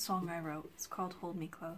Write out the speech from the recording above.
song I wrote. It's called Hold Me Close.